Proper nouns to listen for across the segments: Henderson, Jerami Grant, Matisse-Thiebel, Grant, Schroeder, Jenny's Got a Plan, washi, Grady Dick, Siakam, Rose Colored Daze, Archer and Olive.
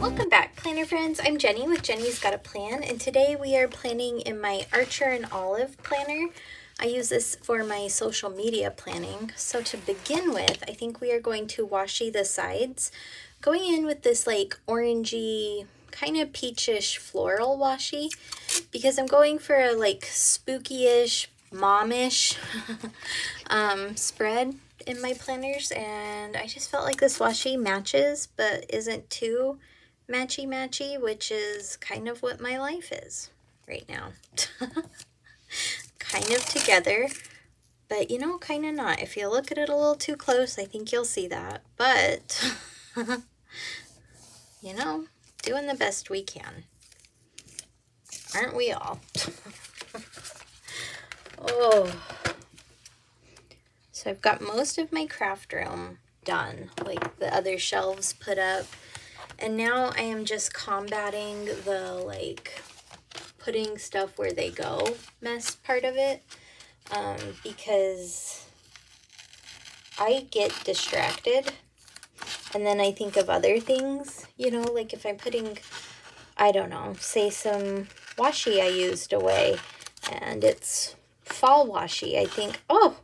Welcome back, planner friends. I'm Jenny with Jenny's Got a Plan, and today we are planning in my Archer and Olive planner. I use this for my social media planning. So to begin with, I think we are going to washi the sides. Going in with this like orangey, kind of peachish floral washi, because I'm going for a like spooky-ish, mom-ish spread in my planners, and I just felt like this washi matches but isn't too matchy-matchy, which is kind of what my life is right now. Kind of together, but you know, kind of not. If you look at it a little too close, I think you'll see that, but you know, doing the best we can. Aren't we all? Oh, so I've got most of my craft room done, like the other shelves put up, and now I am just combating the like putting stuff where they go mess part of it, because I get distracted and then I think of other things, you know, like if I'm putting, I don't know, say some washi I used away and it's fall washi, I think, oh,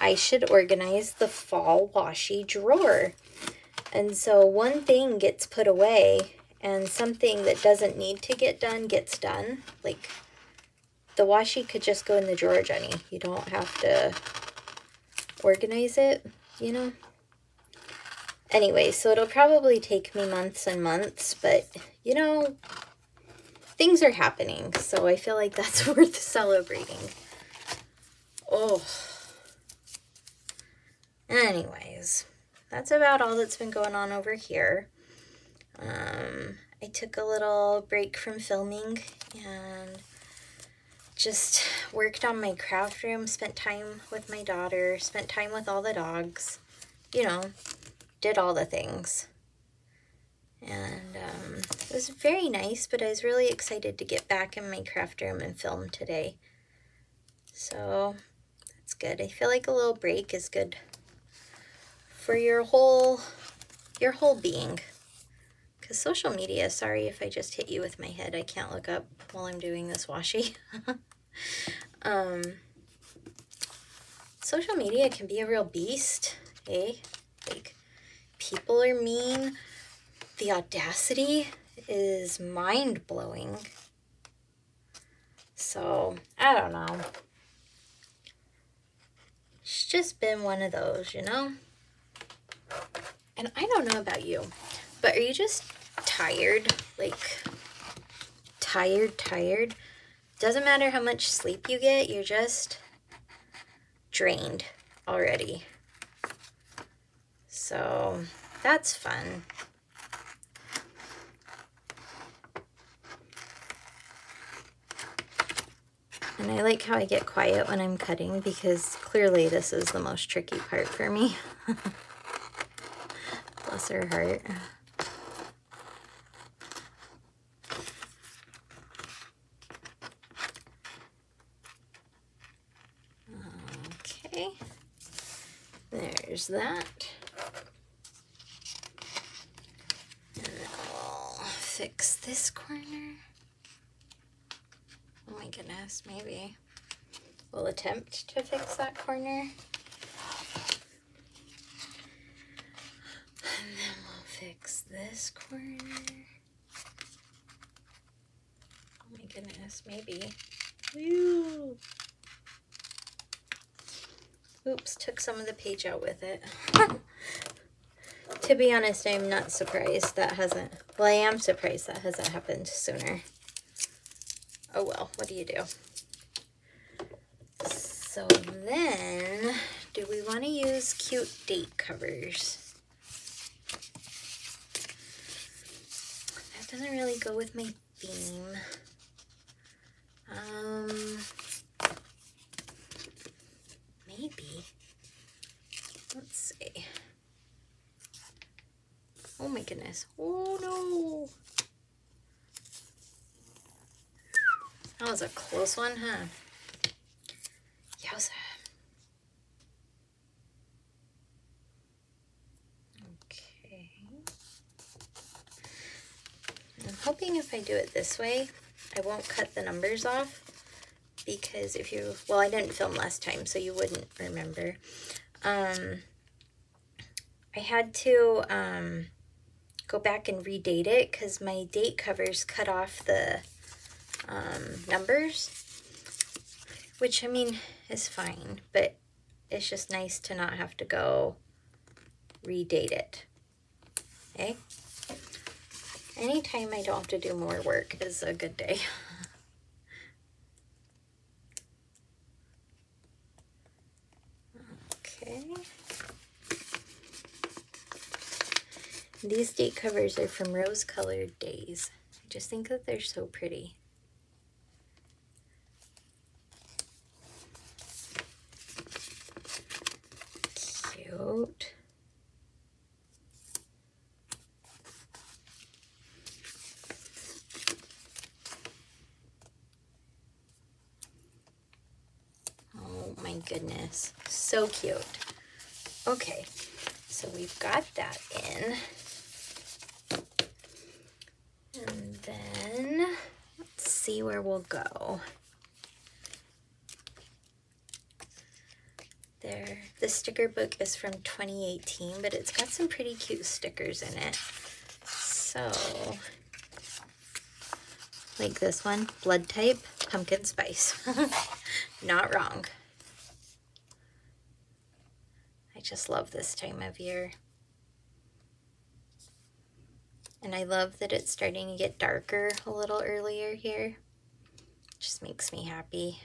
I should organize the fall washi drawer. And so one thing gets put away and something that doesn't need to get done gets done. Like the washi could just go in the drawer, Jenny. You don't have to organize it, you know? Anyway, so it'll probably take me months and months, but you know, things are happening. So I feel like that's worth celebrating. Oh, anyways, that's about all that's been going on over here. I took a little break from filming and just worked on my craft room, spent time with my daughter, spent time with all the dogs, you know, did all the things. And it was very nice, but I was really excited to get back in my craft room and film today. So that's good. I feel like a little break is good for your whole being. Because social media, sorry if I just hit you with my head, I can't look up while I'm doing this washi. Social media can be a real beast, eh? Like, people are mean. The audacity is mind-blowing. So, I don't know. It's just been one of those, you know? And I don't know about you, but are you just tired? Like, tired? Doesn't matter how much sleep you get, you're just drained already. So, that's fun. And I like how I get quiet when I'm cutting, because clearly this is the most tricky part for me. Bless her heart. Okay, there's that. And then we'll fix this corner. Oh my goodness, maybe we'll attempt to fix that corner. And then we'll fix this corner. Oh my goodness, maybe. Woo! Oops, took some of the page out with it. To be honest, I'm not surprised that hasn't, well, I am surprised that hasn't happened sooner. Oh well, what do you do? So then, do we want to use cute date covers? That doesn't really go with my theme. Maybe. Let's see. Oh my goodness. Oh no. That was a close one, huh? Yowza. Okay. hoping if I do it this way, I won't cut the numbers off, because if you, well, I didn't film last time, so you wouldn't remember. I had to go back and redate it because my date covers cut off the numbers, which, I mean, is fine, but it's just nice to not have to go redate it. Okay? Anytime I don't have to do more work is a good day. Okay. These date covers are from Rose Colored Daze. I just think that they're so pretty. Cute. Oh my goodness, so cute. Okay, so we've got that in. And then let's see where we'll go. There. The sticker book is from 2018, but it's got some pretty cute stickers in it. So, like this one, blood type, pumpkin spice. Not wrong. I just love this time of year. And I love that it's starting to get darker a little earlier here. Just makes me happy.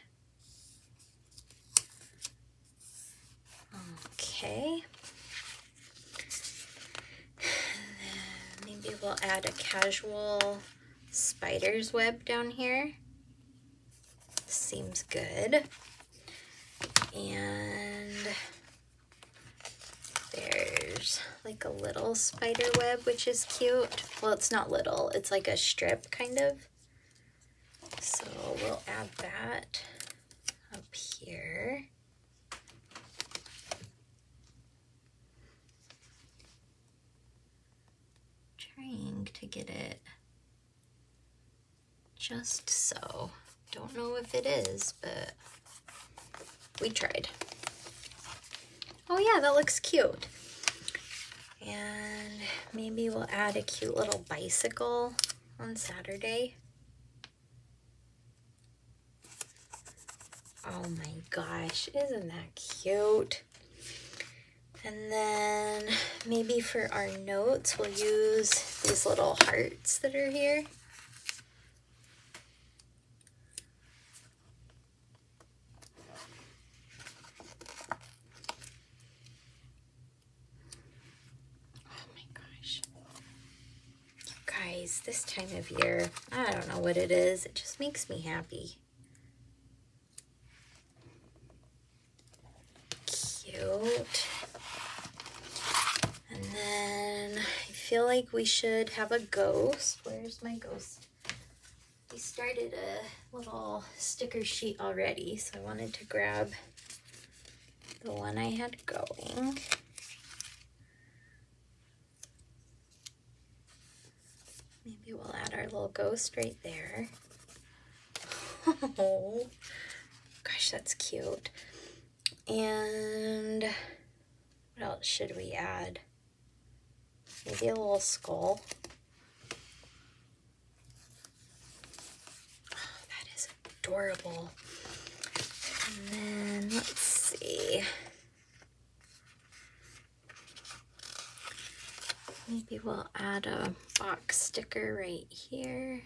Okay, maybe we'll add a casual spider's web down here. Seems good. And there's like a little spider web, which is cute. Well, it's not little, it's like a strip kind of. So we'll add that up here. To get it just so. Don't know if it is, but we tried. Oh yeah, that looks cute. And maybe we'll add a cute little bicycle on Saturday. Oh my gosh, isn't that cute? And then maybe for our notes, we'll use these little hearts that are here. Oh my gosh. You guys, this time of year, I don't know what it is. It just makes me happy. Cute. And then I feel like we should have a ghost. Where's my ghost? We started a little sticker sheet already, so I wanted to grab the one I had going. Maybe we'll add our little ghost right there. Oh, gosh, that's cute. And what else should we add? Maybe a little skull. Oh, that is adorable. And then, let's see. Maybe we'll add a box sticker right here.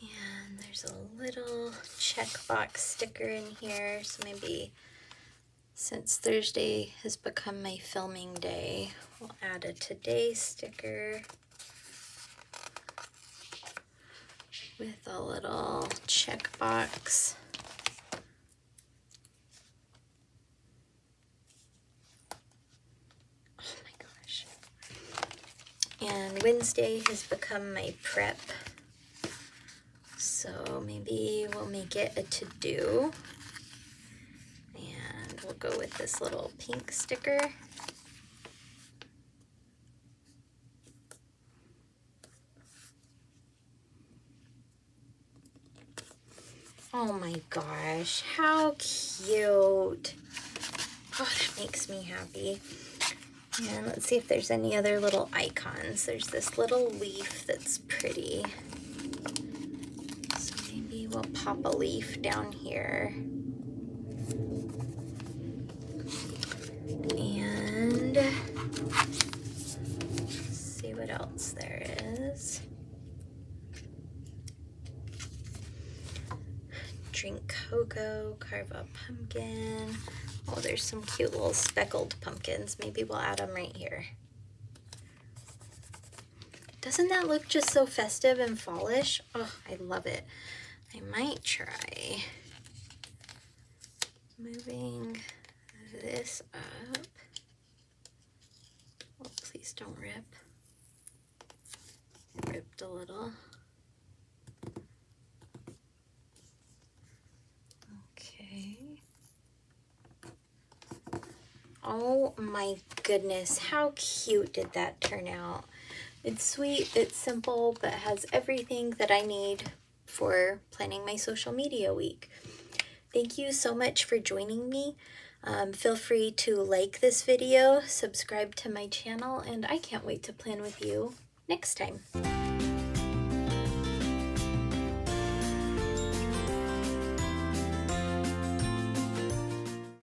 And there's a little checkbox sticker in here, so maybe since Thursday has become my filming day, we'll add a today sticker with a little checkbox. Oh my gosh. And Wednesday has become my prep. So maybe we'll make it a to-do. We'll go with this little pink sticker. Oh my gosh, how cute. Oh, that makes me happy. And let's see if there's any other little icons. There's this little leaf that's pretty. So maybe we'll pop a leaf down here. And let's see what else there is. Drink cocoa, carve a pumpkin. Oh, there's some cute little speckled pumpkins. Maybe we'll add them right here. Doesn't that look just so festive and fallish? Oh, I love it. I might try moving this up. Oh, please don't rip. It ripped a little. Oh my goodness, how cute did that turn out? It's sweet, it's simple, but has everything that I need for planning my social media week. Thank you so much for joining me. Feel free to like this video, subscribe to my channel, and I can't wait to plan with you next time.